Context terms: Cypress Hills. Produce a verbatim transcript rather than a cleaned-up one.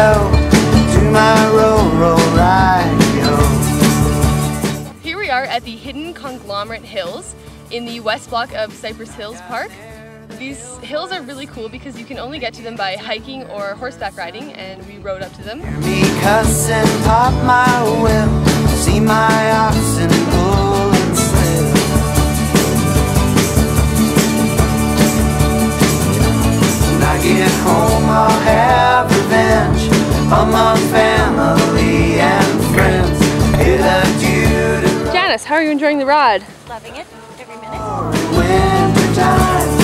to my roll, roll, ride. Here we are at the Hidden Conglomerate Hills in the west block of Cypress Hills Park. These hills are really cool because you can only get to them by hiking or horseback riding, and we rode up to them. Hear me cuss and pop my whip, see my oxen pull and slip. When I get home I'll have revenge on my family and friends. It Janice, how are you enjoying the ride? Loving it, every minute.